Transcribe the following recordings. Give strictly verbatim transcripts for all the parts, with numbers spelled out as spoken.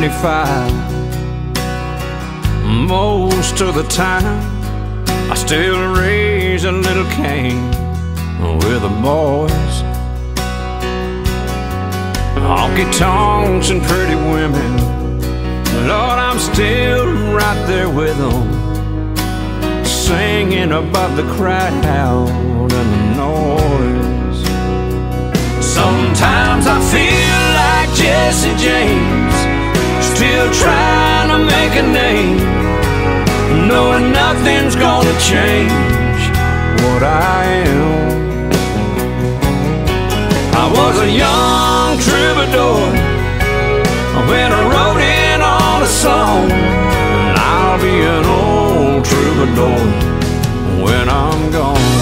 twenty-five. Most of the time I still raise a little cane with the boys. Honky tonks and pretty women, Lord, I'm still right there with them, singing above the crowd and the noise. Sometimes I feel like Jesse James, still trying to make a name, knowing nothing's gonna change what I am. I was a young troubadour when I wrote in all the songs, and I'll be an old troubadour when I'm gone.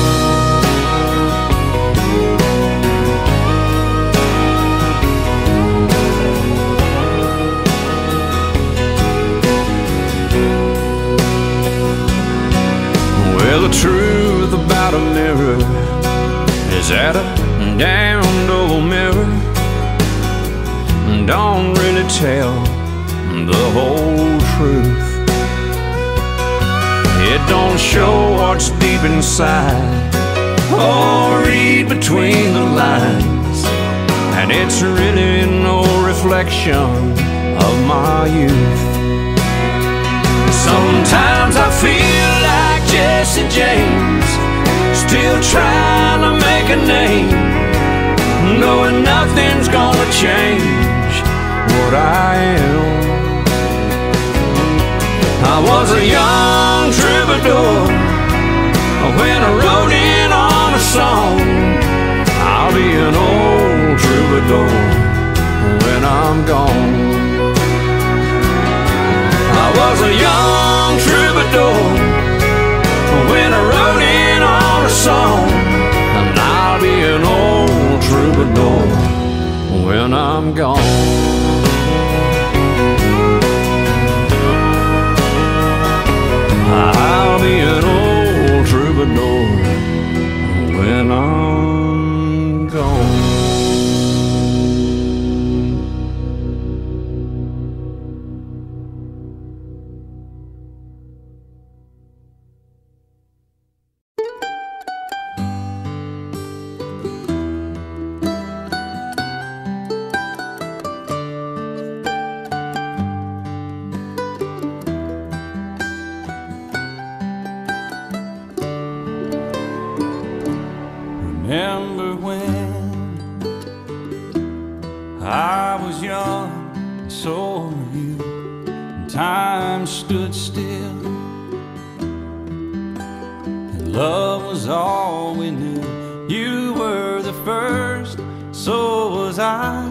Well, the truth about a mirror is that a damned old mirror don't really tell the whole truth. It don't show what's deep inside or read between the lines, and it's really no reflection of my youth. Sometimes I feel like Jesse James, still trying to make a name, knowing nothing's gonna change what I am. I was a young troubadour when I wrote in on a song. I'll be an old troubadour when I'm gone. I was a young troubadour when I wrote in on a song, and I'll be an old troubadour when I'm gone. I'll be an old troubadour when I'm gone. Remember when I was young and so were you, and time stood still, and love was all we knew. You were the first, so was I,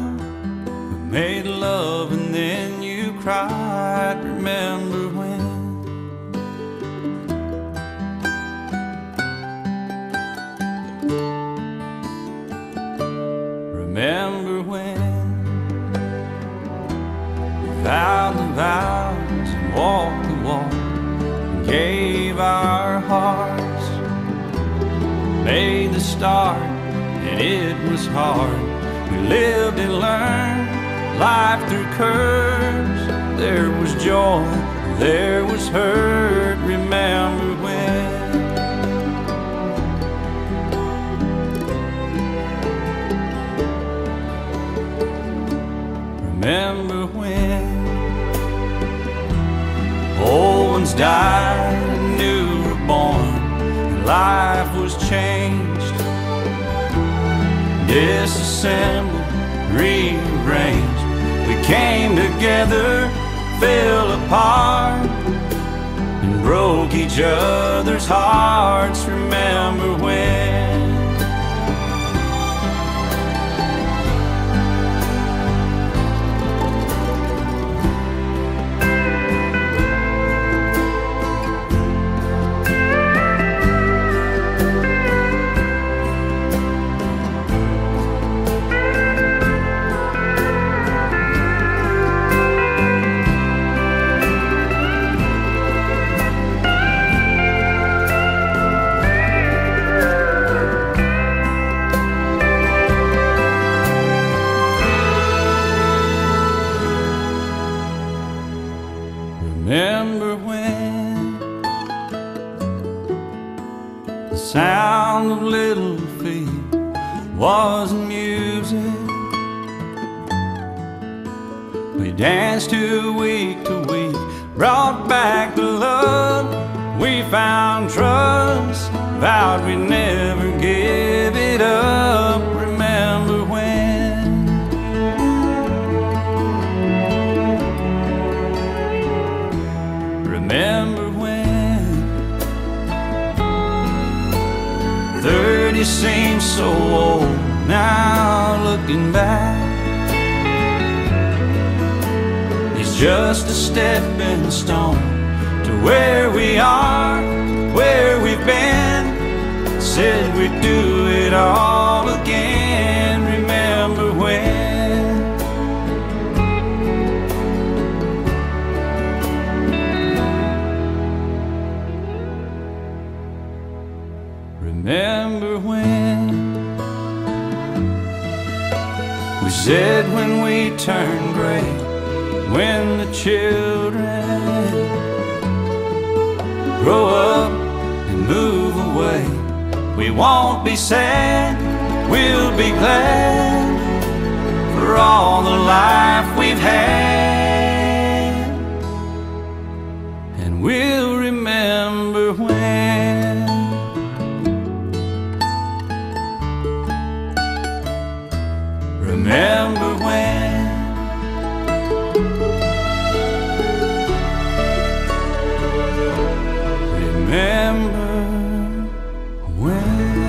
we made love and then you cried. Remember when? Remember when, vowed the vows and walked the walk, and gave our hearts, made the start, and it was hard. We lived and learned life through curves. There was joy, there was hurt. Remember when? Remember when old ones died and new were born, and life was changed, disassembled, rearranged. We came together, fell apart, and broke each other's hearts. Remember when? sound of little feet was music. We danced to week to week, brought back the love. We found trust, vowed we'd never give it up. Remember when? Remember when? Thirty seems so old now, looking back. Just a stepping stone to where we are, where we've been. Said we'd do it all again. Remember when? Remember when? We said when we turned gray, when the children grow up and move away, we won't be sad, we'll be glad for all the life we've had. And we'll remember when. Remember when. Remember when.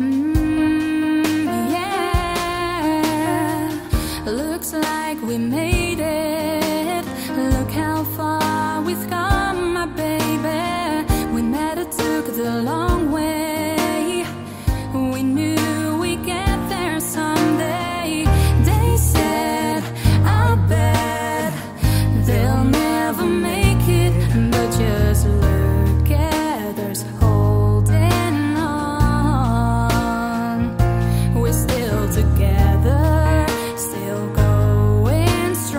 Mm, yeah, looks like we made it. Look how far we've come. The long way, we knew we'd get there someday. They said, I bet they'll never make it, but just look at us holding on. We're still together, still going strong.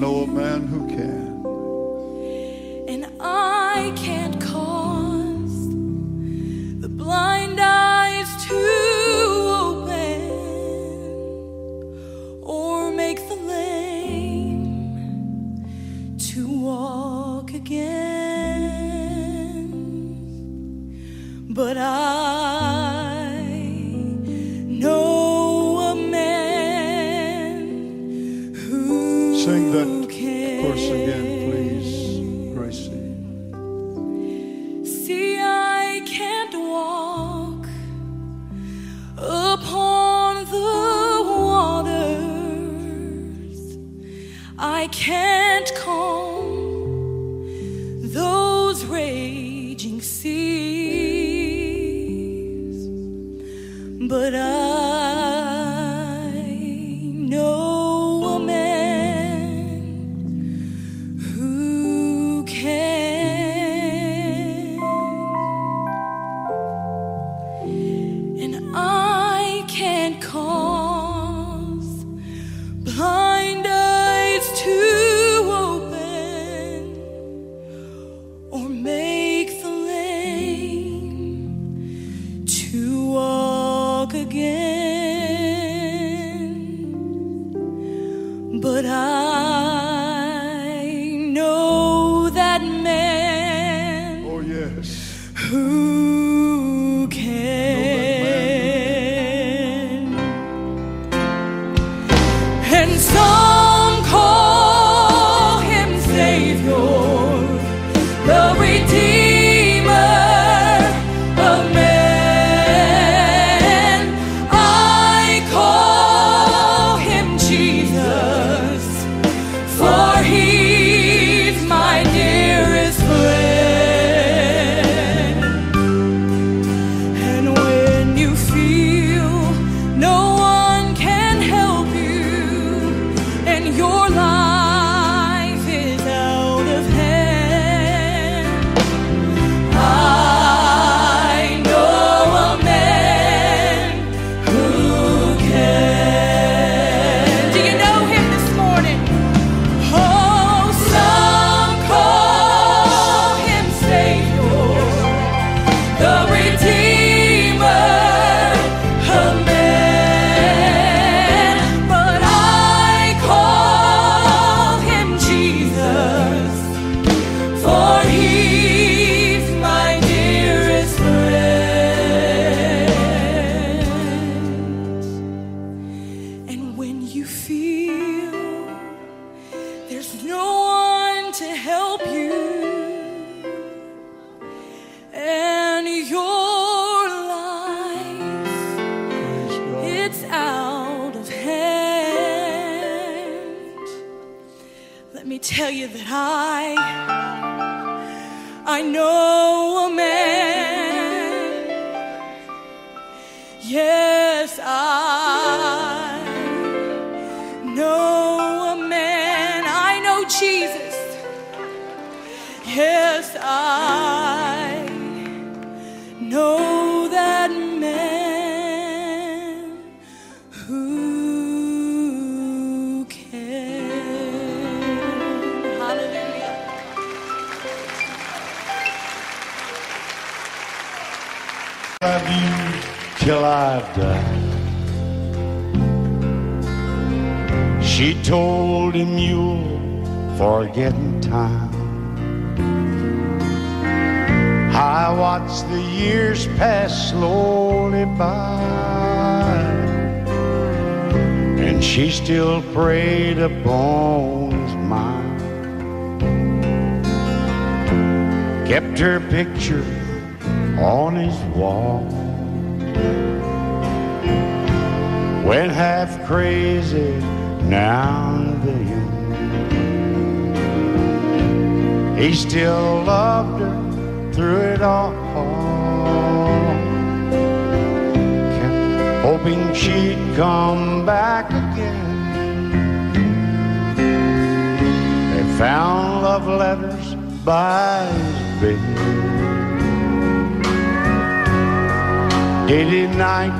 know a man who can. And I can't cause the blind eyes to open, or make the lame to walk again. But I sing that verse again, please, Gracie. See, I can't walk upon the waters. I can't calm those raging seas. But I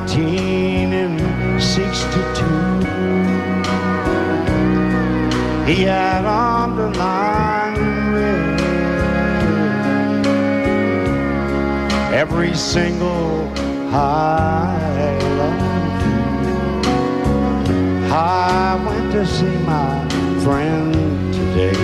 nineteen and sixty-two he had underlined red every single high love. I went to see my friend today.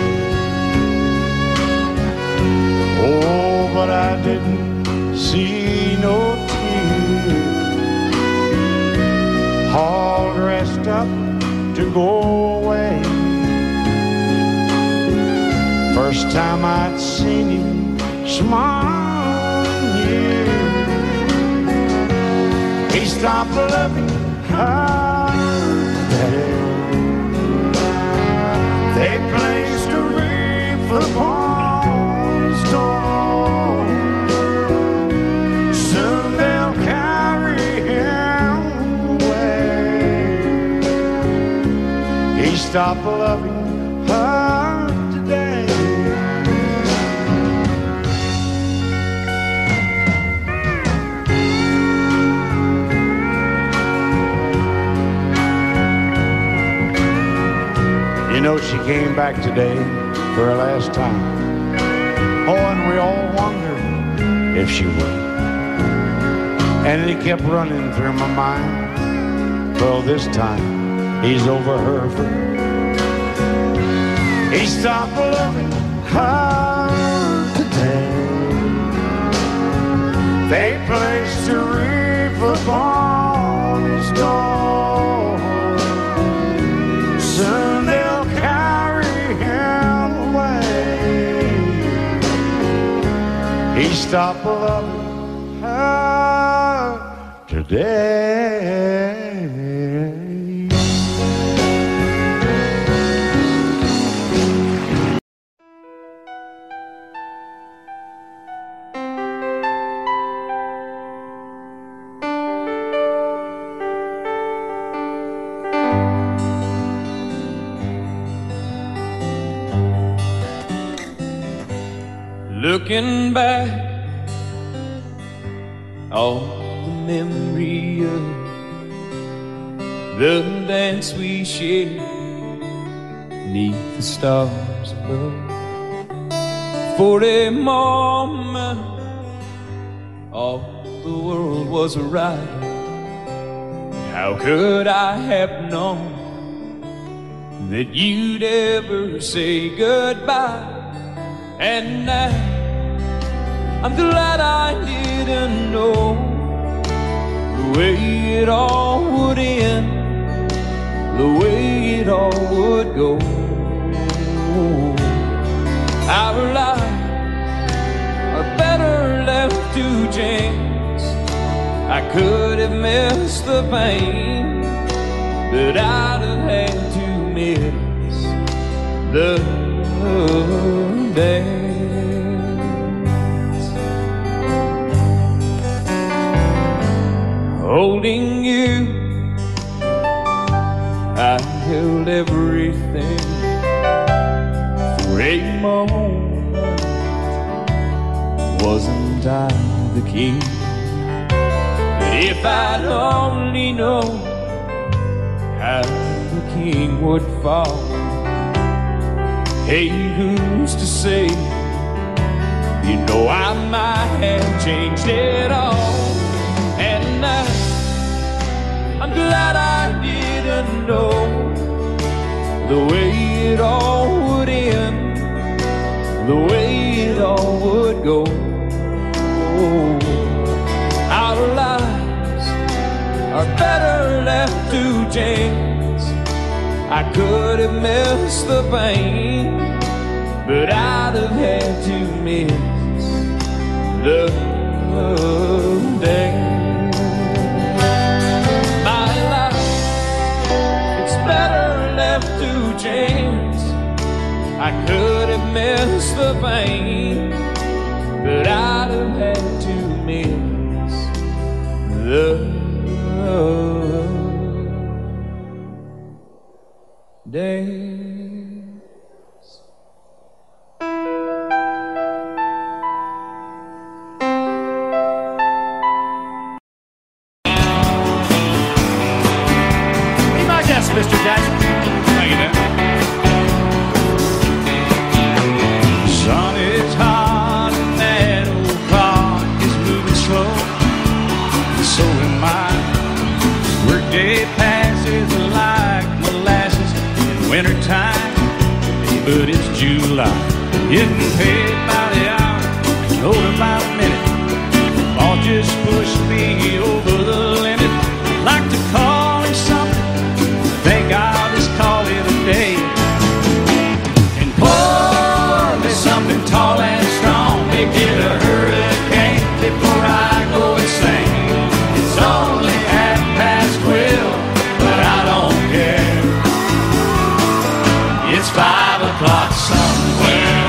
Oh, but I didn't see no tears, all dressed up to go away. First time I'd seen him smile in years. He stopped loving her today. They placed a wreath upon his door. Soon they'll carry him away. He stopped loving her today. You know, she came back today for her last time. Oh, and we all wondered if she would. And it kept running through my mind. Well, this time, he's over her foot. He stopped loving her today. They placed a wreath upon his door. Soon they He stopped loving her today. Looking back on the memory of the dance we shared beneath the stars above. For a moment all the world was a riot. How could I have known that you'd ever say goodbye? And now I'm glad I didn't know the way it all would end, the way it all would go. Our lives are better left to chance. I could have missed the pain, but I'd have had to miss the day. Holding you, I held everything for a moment. Wasn't I the king? But if I'd only known how the king would fall, hey, who's to say? You know I might have changed it all. And I, I'm glad I didn't know the way it all would end, the way it all would go. Oh, our lives are better left to chance. I could have missed the pain, but I'd have had to miss the day. To chance, I could have missed the pain, but I'd have had to miss the days. Be my guest, Mister Jackson. Thank you, Dan. winter time, but it's July. Getting paid by the hour, loaded by the minute. Law just pushed me over the limit. I'd like to call it something, I think I'll just call it a day. And pour me something tall and strong, make it a hurricane before I go insane. It's only half past twelve, but I don't care. It's five. Clock somewhere.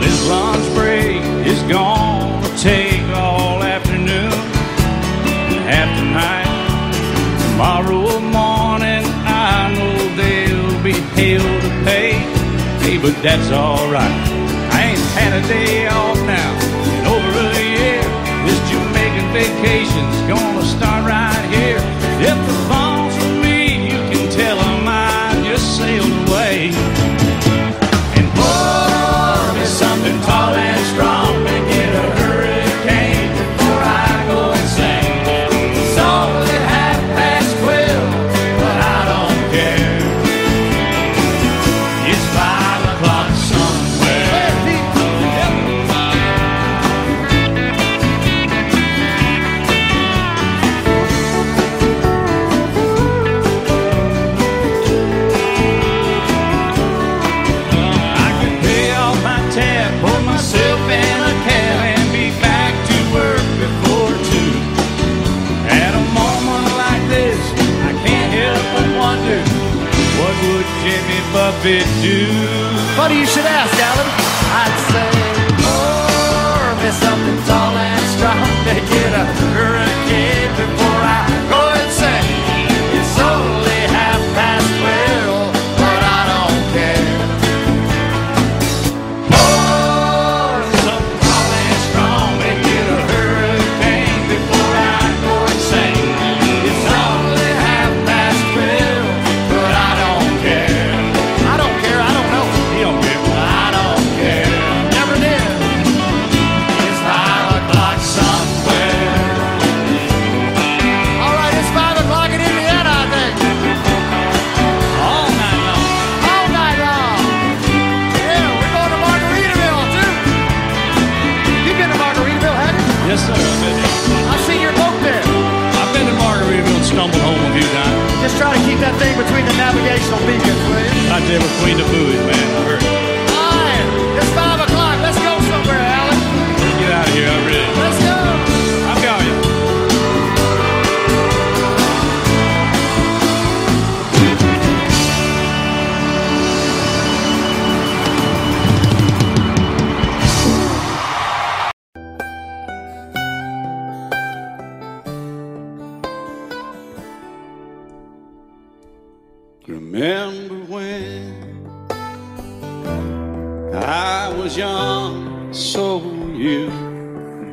This lunch break is gonna take all afternoon and half the night. Tomorrow morning I know there'll be hell to pay. Hey, but that's alright. I ain't had a day off now in over a year. This Jamaican vacation gonna start right here. If the phone's for me, you can tell them I just sailed away. And pour me something tall and strong, make it a hurricane before I go insane. It's only half past twelve, but I don't care. It's five o'clock Buffett do. Funny you should ask, Alan. I'd say, pour me something tall and strong, make it a hurricane before I go insane. It's only half past twelve, but I don't care. Pour me something tall and strong, make it a hurricane before I go insane. It's only half past twelve, but I don't care. Yes, sir. I've seen your boat there. I've been to Margaritaville and stumbled home a few times. Just try to keep that thing between the navigational beacons, will you? I did with Queen of Buoys, man. I heard. All right. It's five o'clock. Let's go somewhere, Alan. Get out of here. I'm ready. Let's go. I've got you. Remember when I was young, so were you.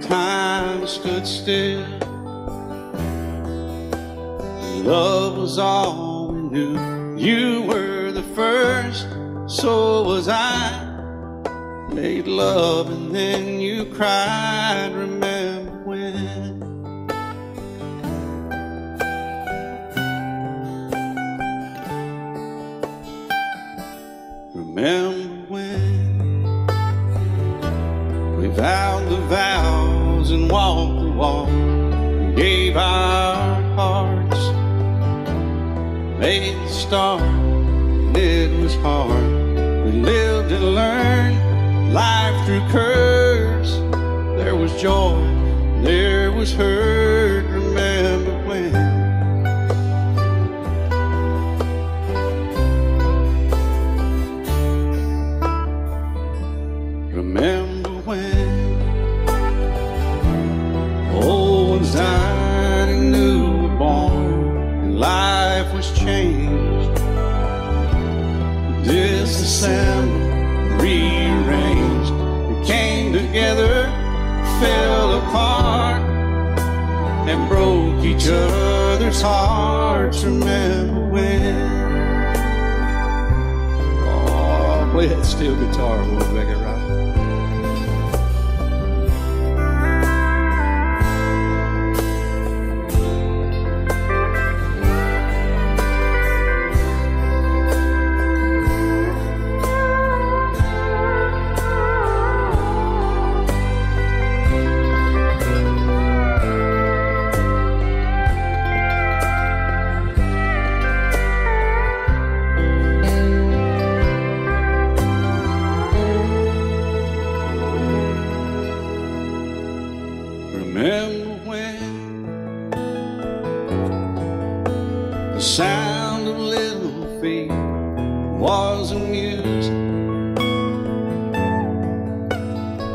Time stood still, love was all we knew. You were the first, so was I. Made love and then you cried. Remember when. Remember when we vowed the vows and walked the walk, and gave our hearts, made the start, and it was hard. We lived and learned life through curves. There was joy, there was hurt. Remember when. Remember when old was dying and new were born, and life was changed, disassembled, rearranged. We came together, fell apart, and broke each other's hearts. Remember when. Oh, play that steel guitar, we'll make it right.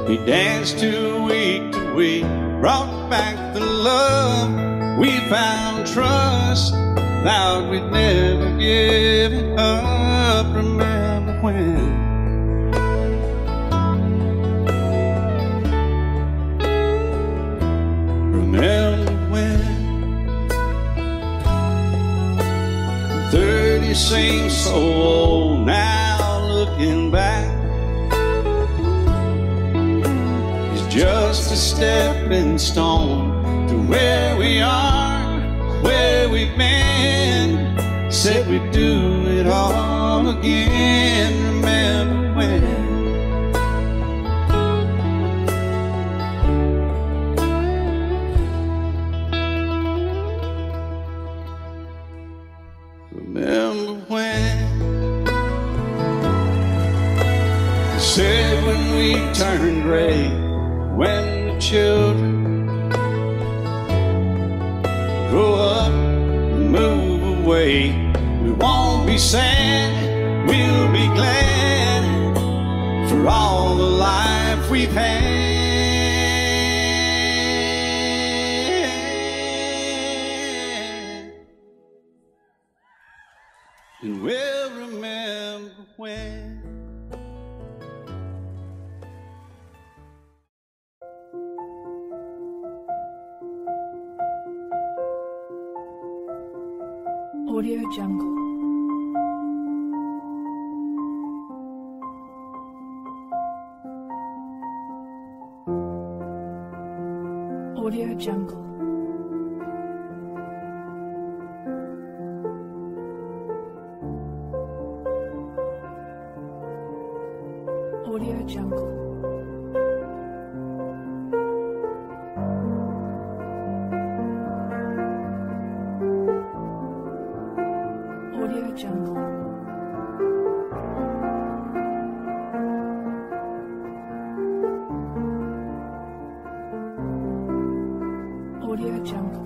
He danced too weak to wait, brought back the love. We found trust, vowed we'd never give it up. Remember when? Remember when? Thirty seems so old now, looking back. It's just a stepping stone to where we are, where we've been. Said we'd do it all again. Remember when? Remember when? They said when we turned gray, when the children grow up and move away, we won't be sad, we'll be glad for all the life we've had. And we'll remember when. Audio Jungle. Audio Jungle. Audio Jungle. Audio Jungle. Audio Jungle. Audio Jungle.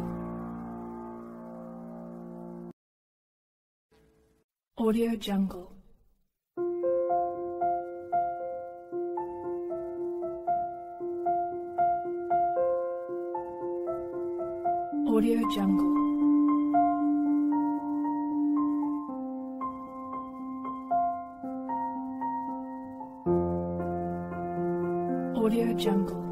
Audio Jungle. Audio Jungle.